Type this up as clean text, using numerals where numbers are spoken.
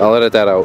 I'll edit that out.